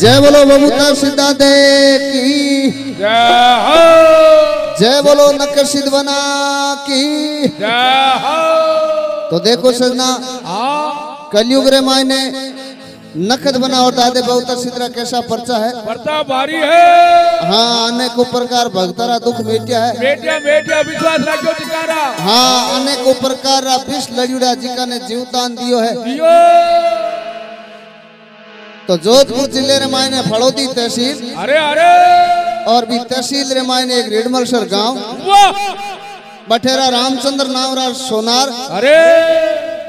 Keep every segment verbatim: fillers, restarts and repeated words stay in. जय बोलो भभूता सिद्धा देव की जय हो। जय बोलो नखत सिद्ध बना की जय हो। तो देखो सजना कलयुग रे मायने नखत बना और दादे भभूता सिद्ध का कैसा पर्चा है, पर्चा भारी है। हाँ, अनेकों प्रकार भगतारा दुख मेटिया है, मेटिया मेटिया विश्वास लाग्यो जिकारा। हाँ, अनेकों प्रकार रा विष लड़ियोड़ा जिका ने जीवदान दियो है दियो। तो जोधपुर जिले रे मायने फड़ोदी तहसील अरे अरे और भी तहसील रे मायने एक रेडमलसर गांव बठेरा रामचंद्र नावरा सोनार। अरे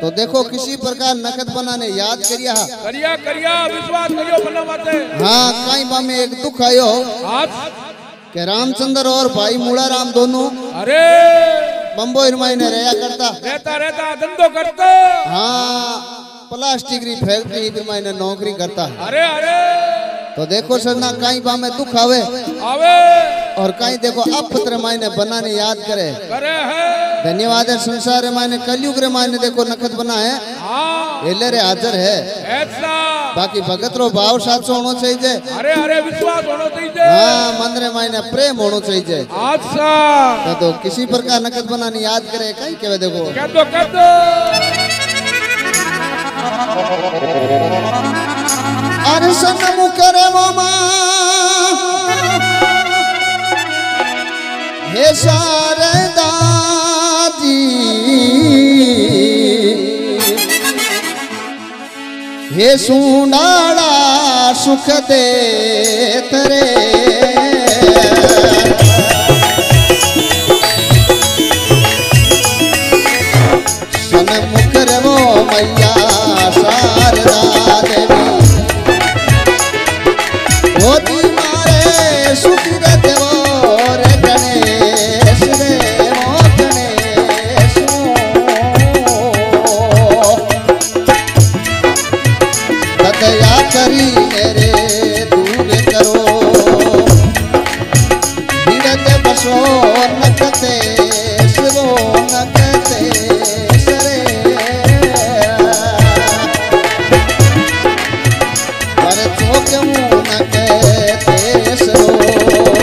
तो देखो किसी प्रकार नखत बनाने याद करिया करिया करिया विश्वास करियो बना बात है। हाँ, कई बा में एक दुख आयो के रामचंद्र और भाई मूला राम दोनों अरे बम्बई मायने रहया करता रहता रहता धंधो करता। हाँ, प्लास्टिक की फैक्ट्री मायने नौकरी करता। अरे अरे तो देखो सरना कई बा में दुख आवे आवे और कहीं देखो अपत्र मायने बनाने याद करे करे है। धन्यवाद है संसार रे मायने कलयुग रे मायने देखो नखत बना है हेले रे हाजर है ऐसा। बाकी भगत रो भाव साचो होनो चाहिए। अरे अरे विश्वास होनो चाहिए। हां, मन रे मायने प्रेम होनो चाहिए। अच्छा तो, तो किसी प्रकार नखत बनाने याद करे कहीं केवे देखो कर दो कर दो अरे सन्मुख रे मामा हे शारदा जी हे सुनाड़ा सुख दे तेरे सन्मुख रे वो मैया शारदा देवी होती मारे सुख दे I'm not gonna let this go।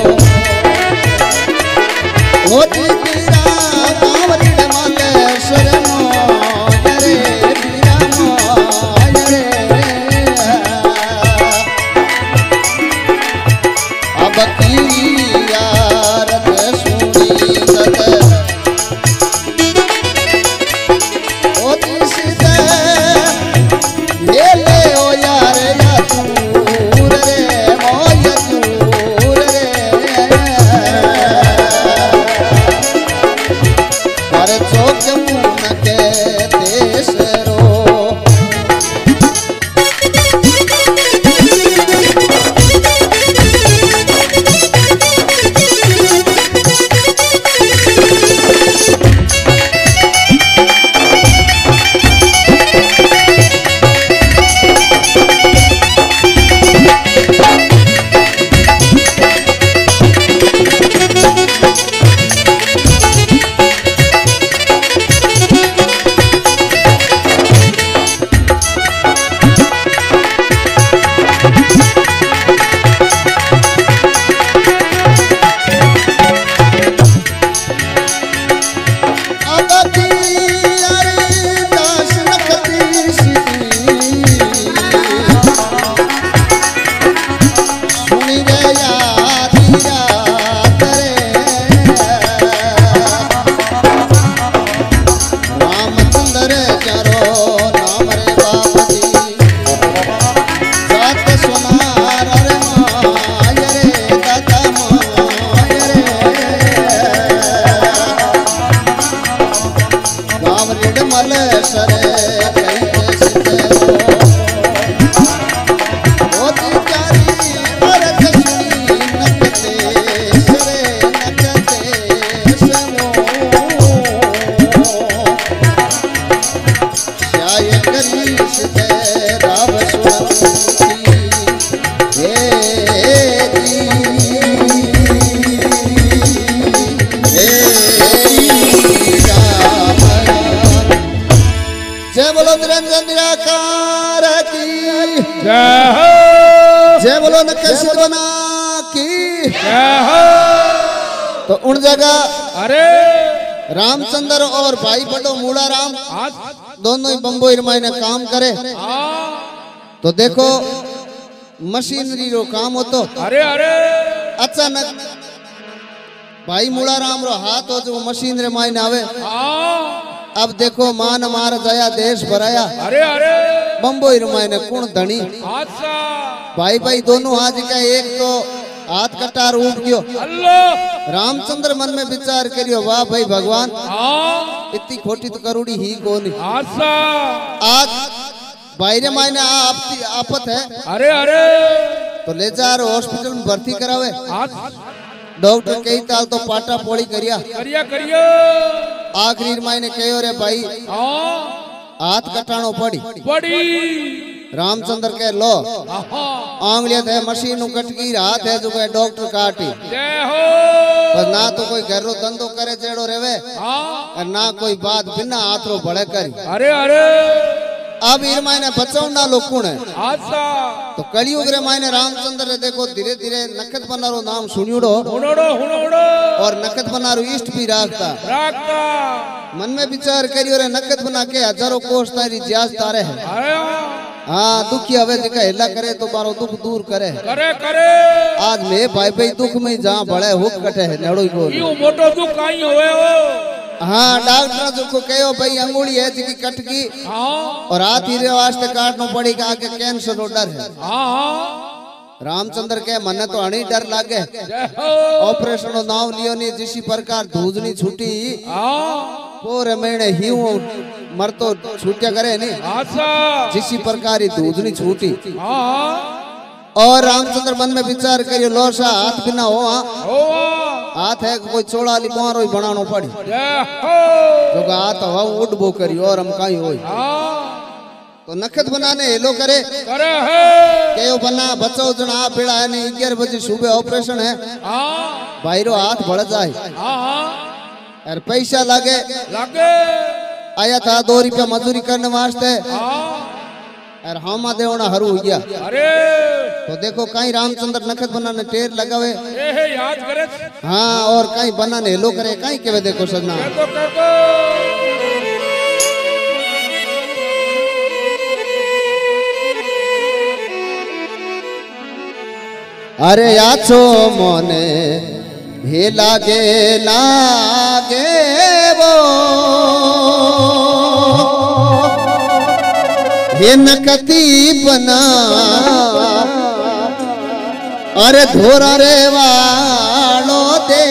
जय बोलो नक्खत सिद्ध बना की जय हो। तो उन जगह अरे रामचंद्र और भाई बड़ो मूला राम दोनों ही बम्बो इरमाई ने काम करे तो देखो मशीनरी रो काम होतो। अरे अरे अचानक भाई मूला राम रो हाथ हो जो मशीनरी मायने आवे। अब देखो मान मार जया देश भराया। अरे अरे बम्बो इरमाई ने कुण धनी भाई भाई दोनों आज का एक तो हाथ कटार उठ गयो। रामचंद्र मन में विचार करियो वाह भाई भगवान इतनी खोटी तो करूड़ी ही कोनी। आज भाई रे मायने आपत है। अरे अरे तो ले जा रहे हॉस्पिटल में भर्ती करावे। डॉक्टर कई ताल तो पाटा पोड़ी करिया करिया करिया। आखिर मायने कहो रे भाई हाथ कटाणो पड़ी पड़ी। रामचंद्र के लो आंगलियां थे मशीन उकटकी हाथ है जो कोई डॉक्टर काटी। जय हो। पर ना तो कोई घर रो धंधो करे जेड़ो रेवे और ना कोई बात बिना हाथ रो बड़े करी। अरे अरे अब इन मायने बचाव ना लो कुण है। तो कलियुग रे मायने रामचंद्र रे देखो धीरे धीरे नखत बना रो नाम सुनियोड़ो और नखत बना रो इष्ट भी राखता मन में विचार करियो रे नखत बना के हजारों कोष तारी ज्याज तारे है। हाँ दुखी अवे जगह हिला करे तो बारो दुख दूर करे करे करे। आज में भाई भाई दुख में जहाँ बड़े हुक कटे है नेड़ोई को यूं मोटो दुख काई होवे हो। हाँ डॉक्टर जो को कहो भाई अंगुली है जिकी कट की और हाथ ही वास्ते काटनो पड़ेगा आगे कैंसर रो डर है। रामचंद्र के मन तो अणी डर लागे ऑपरेशन नाम लियो नी जिसी प्रकार धूजनी छूटी पूरे महीने ही मर तो छूटिया करे नहीं जिसी प्रकार दूधनी छूटी। और रामचंद्र मन में विचार करियो लोसा हाथ बिना हो हाथ है कोई चोड़ा लिपारो ही बनानो पड़ी जो हाथ हवा उठ बो करियो और हम कहीं हो। तो नखत बनाने हेलो करे कहो बना बचो जना पीड़ा है नहीं ग्यारह बजे सुबह ऑपरेशन है भाईरो हाथ बढ़ जाए और पैसा लागे लागे। आया था दो रुपया मजदूरी करने वास्ते और हामा देवना हरू हो गया। अरे तो देखो कहीं रामचंद्र नखत बनाने टेर लगावे याद करे। हाँ और कहीं बनाने हेलो करे कहीं केवे देखो सजना अरे याद छो मोने हे लागे लागे वो हे नखती बना अरे धोरा रे वालो दे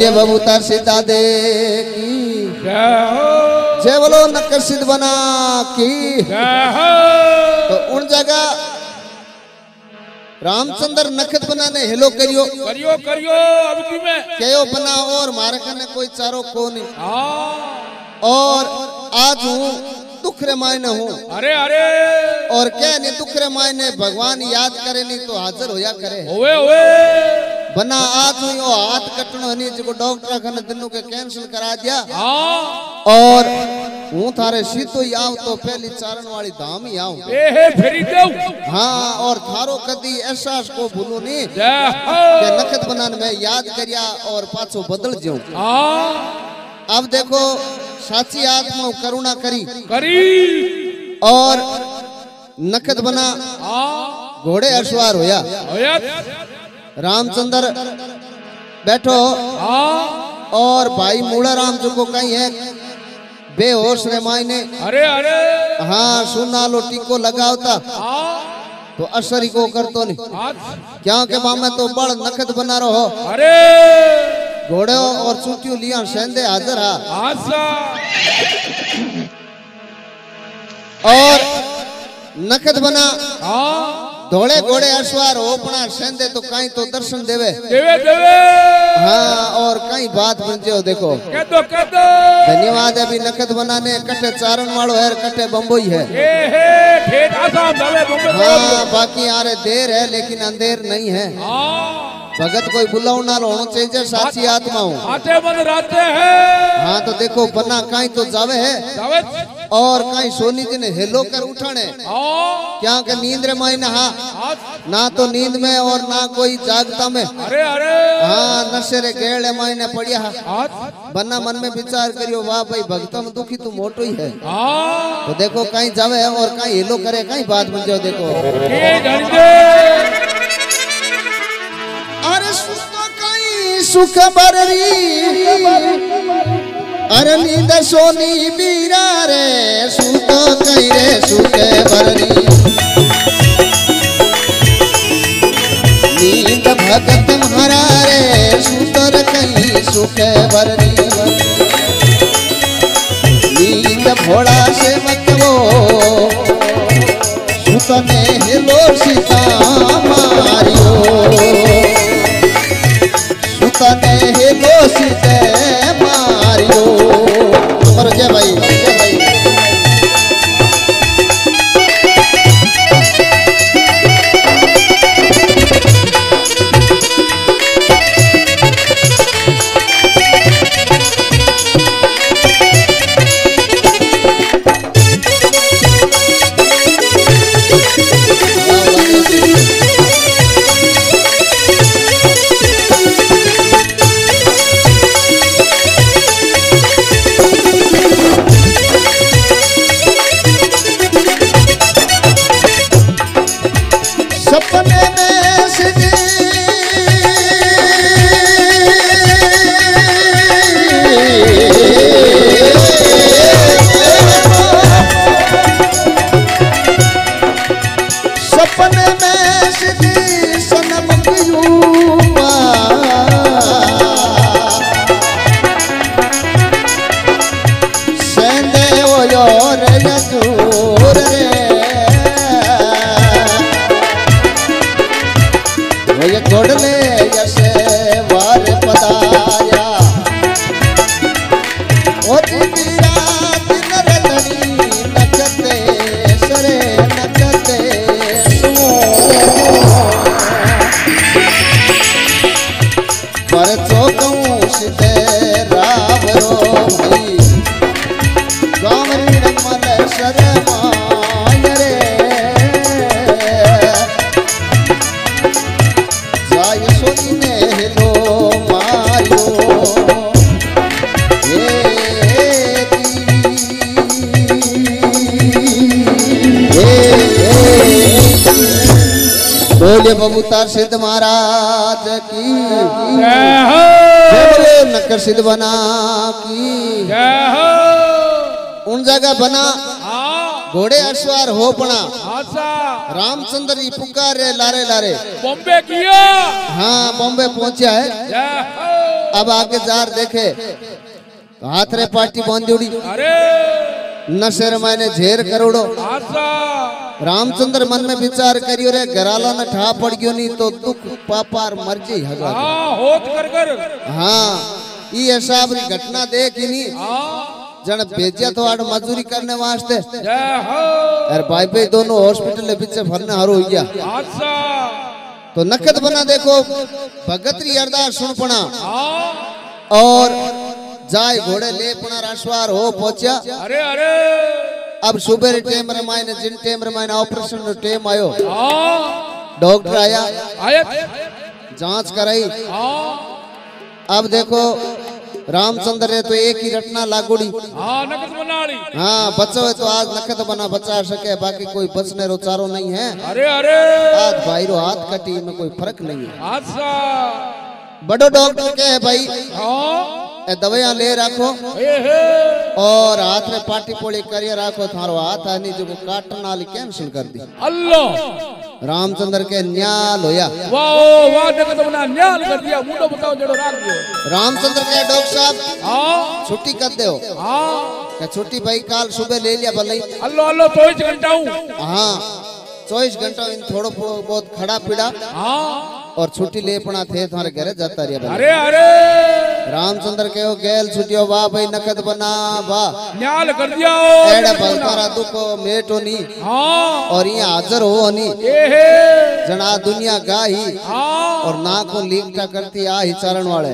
बोलिए भभूता सिद्ध दे की जय बोलो नक्कड़ सिद्ध बना की। तो उन जगह रामचंद्र नखत बना ने हेलो करियो करियो करियो अवधि में कहो बना और मारे कने कोई चारो को नहीं। और आज हूँ दुख रे मायने हूँ अरे अरे और क्या नहीं दुख रे मायने भगवान याद करे नहीं तो हाजिर होया करे ओए ओए बना आज हूँ यो हाथ कटनो नहीं जिको डॉक्टर खाने दिनों के कैंसिल करा दिया। और हूँ थारे सीतो आऊँ तो पहली चारण वाली धाम ही आऊँ हाँ। और थारो कदी एहसास को भूलू नहीं के नखत बनान में याद करिया और पाछो बदल जाऊँ। अब देखो साची आत्मा करुणा करी करी और नखत बना घोड़े अश्वार होया रामचंद्र बैठो और भाई मूड़ा राम जो को कहीं है बेहोश रे मायने अरे अरे हाँ सुना लो टीको लगावता तो असर ही को करतो नहीं क्या के मामे तो बड़ नखत बना रहो अरे घोड़े और चूटियों लिया सेंदे हाजर हा और नखत बना धोड़े घोड़े अश्वार होपना सेंदे तो कहीं तो दर्शन देवे देवे देवे हाँ। और कई बात बन देखो कहतो कहतो धन्यवाद अभी नखत बनाने कटे चारण वालो है कटे बम्बई है हाँ। बाकी आरे देर है लेकिन अंधेर नहीं है भगत कोई बुलाऊ ना होना चाहिए साची आत्मा हाँ। तो देखो बना कहीं तो जावे है और कहीं सोनी जी ने हेलो कर उठाने क्या के नींद रे माई नहा ना तो नींद में और ना कोई जागता में अरे अरे हाँ नशे रे गेड़ रे माई ने पड़िया बन्ना मन में विचार करियो वाह भाई भगतम दुखी तू मोटो ही है। तो देखो कहीं जावे है और कहीं हेलो करे कहीं बात बन जाओ देखो अरे कहीं सुख बररी अरे नींद सोनी बीरा रे सूतो कई रे सूते बरनी नींद भगत हरा रे सूतर कई सूखे बरनी नींद भोड़ा से मकबो सुतने हेलो सीता मारियो सुतने हेलो सीते मारियो जय भाई जय भाई। भभूता सिद्ध महाराज की जय हो बोले नक्कड़ सिद्ध बना की जय हो। उन जगह बना घोड़े अश्वार हो बना रामचंद्र जी पुकारे लारे लारे बॉम्बे किया हाँ बॉम्बे पहुंचा है जय हो। अब आगे जार देखे तो हाथ रे पार्टी बांधी उड़ी। अरे नशेर मैंने झेर करोड़ो। रामचंद्र मन में विचार करियो रे घराला न ठा पड़ गयो नहीं तो दुख पापार मर्जी हगा। हाँ ये ऐसा घटना देख ही नहीं जन भेजिया तो आड़ मजदूरी करने वास्ते अरे भाई भाई दोनों हॉस्पिटल पीछे भरने हारो हो गया। तो नखत बना देखो भगत री अरदास सुनपणा और जाय घोड़े ले पणा राशवार हो पहुंचा। अरे अरे अब सुबह रे टेम रे मायने जिन टेम रे मायने ऑपरेशन रो टेम आयो। डॉक्टर आया जांच कराई। अब देखो रामचंद्र ने तो एक ही रटना लागोड़ी। हाँ नखत बना वाली। हाँ बच्चों है तो आज नखत बना बचा सके बाकी कोई बचने रो चारो नहीं है। अरे अरे आज भाई रो हाथ कटी में कोई फर्क नहीं है। अच्छा बड़ो डॉक्टर के है भाई हाँ दवाइयाँ ले रखो और हाथ में पाटी पोड़ी करिए रखो थारो हाथ आनी जो काटना ली कैंसिल कर दी। अल्लाह रामचंद्र के न्याल होया। वाह वाह नखत बना न्याल कर दिया। मुंडो बताओ जड़ो राख दियो। रामचंद्र के डॉक्टर साहब हां छुट्टी कर दे हो। हां के छुट्टी भाई काल सुबह ले लिया भले। अल्लो अल्लो चौबीस घंटा हूं। हां चौबीस घंटा इन थोड़ो बहुत खड़ा पीड़ा हां और छुट्टी ले पणा थे थारे घर जाता रिया भाई। अरे अरे रामचंद्र के हो गैल छुट्टियो वाह भाई नखत बना वाह न्याल कर दिया ओ एड़ा बलतारा दुखो मेटो नी हां और ये हाजर हो नी जना दुनिया गाही और ना को लीकटा करती आ ही चरण वाले।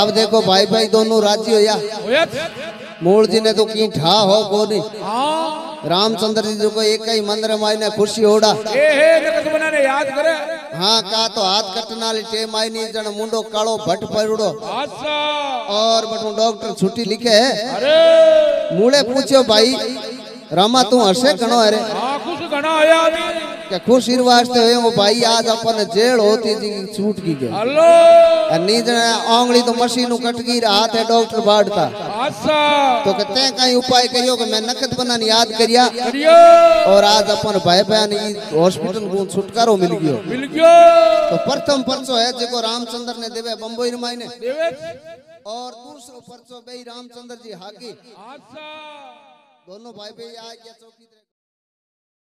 अब देखो भाई भाई दोनों राजी होया। मूल जी ने तो की ठा हो कोनी रामचंद्र जी जो को एक ही मंदिर माई ने खुशी होड़ा। हाँ का तो हाथ कटना लिटे माई नी जन मुंडो कालो भट पड़ो और बटू डॉक्टर छुट्टी लिखे है। मूले पूछो भाई रामा तू हसे कणो अरे खुशी वास्ते हो भाई आज अपन जेल होती जी छूट की गई। नींद आंगली तो मशीन कट गई हाथ है डॉक्टर बाढ़ता। तो कहते कहीं उपाय करियो कि मैं नखत बना याद करिया और आज अपन भाई बहन हॉस्पिटल को छुटकारो मिल गयो। तो प्रथम पर्चो है जो रामचंद्र ने देवे बम्बई माई ने और दूसरो पर्चो भाई रामचंद्र जी हाकी दोनों भाई भाई आ गया चौकी।